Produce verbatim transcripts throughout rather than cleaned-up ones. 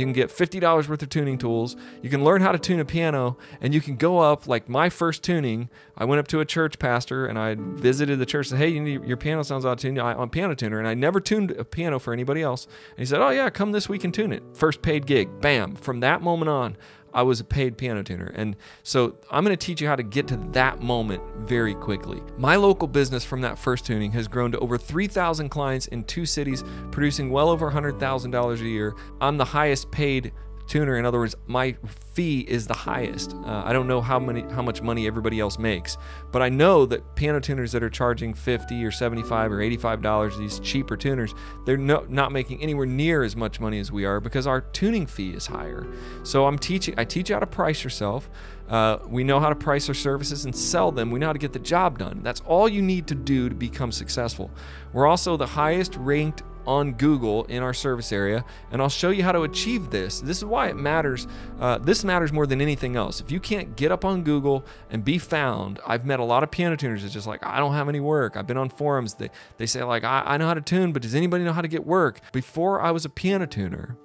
You can get fifty dollars worth of tuning tools. You can learn how to tune a piano, and you can go up, like my first tuning, I went up to a church pastor and I visited the church and said, hey, you need, your piano sounds out of tune. I'm a piano tuner, and I never tuned a piano for anybody else. And he said, oh yeah, come this week and tune it. First paid gig, bam. From that moment on, I was a paid piano tuner. And so I'm gonna teach you how to get to that moment very quickly. My local business from that first tuning has grown to over three thousand clients in two cities, producing well over one hundred thousand dollars a year. I'm the highest paid tuner. In other words, my fee is the highest. Uh, I don't know how many, how much money everybody else makes, but I know that piano tuners that are charging fifty or seventy-five or eighty-five dollars, these cheaper tuners, they're no, not making anywhere near as much money as we are because our tuning fee is higher. So I'm teaching, I teach you how to price yourself. Uh, we know how to price our services and sell them. We know how to get the job done. That's all you need to do to become successful. We're also the highest ranked on Google in our service area, and I'll show you how to achieve this. This is why it matters. Uh, this matters more than anything else. If you can't get up on Google and be found, I've met a lot of piano tuners that's just like, I don't have any work. I've been on forums. They, they say like, I, I know how to tune, but does anybody know how to get work? Before I was a piano tuner,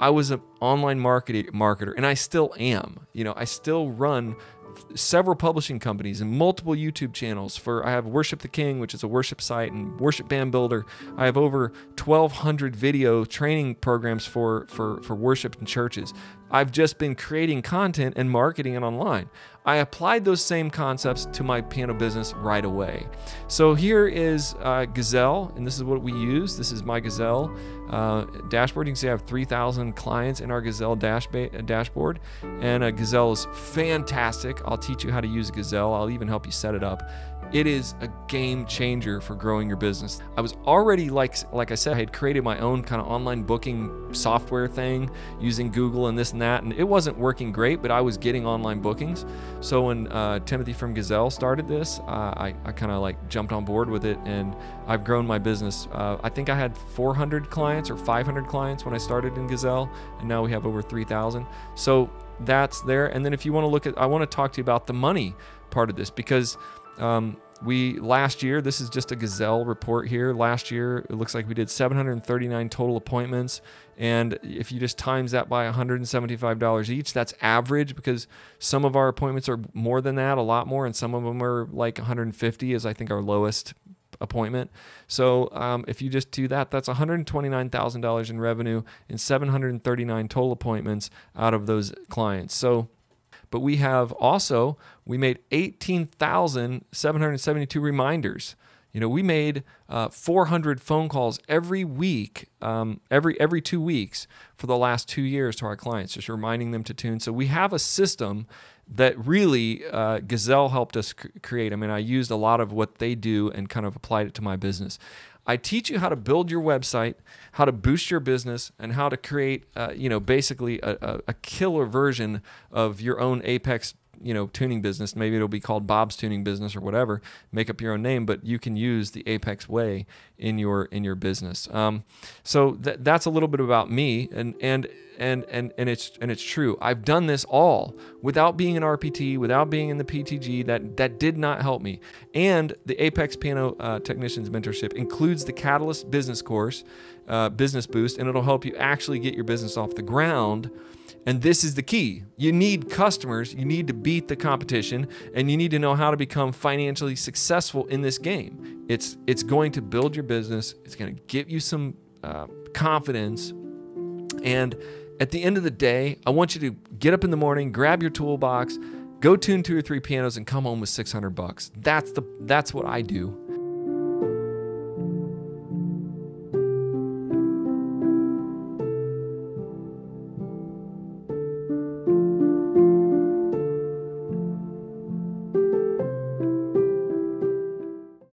I was an online market, marketer, and I still am. You know, I still run several publishing companies and multiple YouTube channels. For I have Worship the King, which is a worship site, and Worship Band Builder. I have over twelve hundred video training programs for for for worship and churches. I've just been creating content and marketing it online. I applied those same concepts to my piano business right away. So here is uh, Gazelle, and this is what we use. This is my Gazelle uh, dashboard. You can see I have three thousand clients in our Gazelle dash dashboard, and uh, Gazelle is fantastic. I'll teach you how to use Gazelle. I'll even help you set it up. It is a game changer for growing your business. I was already, like like I said, I had created my own kind of online booking software thing using Google and this and that, and it wasn't working great, but I was getting online bookings. So when uh, Timothy from Gazelle started this, uh, I, I kind of like jumped on board with it, and I've grown my business. Uh, I think I had four hundred clients or five hundred clients when I started in Gazelle, and now we have over three thousand. So that's there. And then if you want to look at, I want to talk to you about the money part of this, because Um, we last year, this is just a Gazelle report here. Last year, it looks like we did seven hundred thirty-nine total appointments. And if you just times that by one hundred seventy-five dollars each, that's average, because some of our appointments are more than that, a lot more. And some of them are like one hundred fifty is I think our lowest appointment. So um, if you just do that, that's one hundred twenty-nine thousand dollars in revenue and seven hundred thirty-nine total appointments out of those clients. So but we have also, we made eighteen thousand seven hundred seventy-two reminders. You know, we made uh, four hundred phone calls every week, um, every every two weeks for the last two years to our clients, just reminding them to tune. So we have a system that really uh, Gazelle helped us create. I mean, I used a lot of what they do and kind of applied it to my business. I teach you how to build your website, how to boost your business, and how to create, uh, you know, basically a, a, a killer version of your own Apex, you know, tuning business. Maybe it'll be called Bob's Tuning Business or whatever. Make up your own name, but you can use the Apex way in your in your business. Um, so th that's a little bit about me, and and and and and it's and it's true. I've done this all without being an R P T, without being in the P T G. That that did not help me. And the Apex Piano uh, Technicians Mentorship includes the Catalyst Business Course, uh, Business Boost, and it'll help you actually get your business off the ground. And this is the key. You need customers, you need to beat the competition, and you need to know how to become financially successful in this game. It's, it's going to build your business. It's going to give you some uh, confidence. And at the end of the day, I want you to get up in the morning, grab your toolbox, go tune two or three pianos, and come home with six hundred bucks. That's the, that's what I do.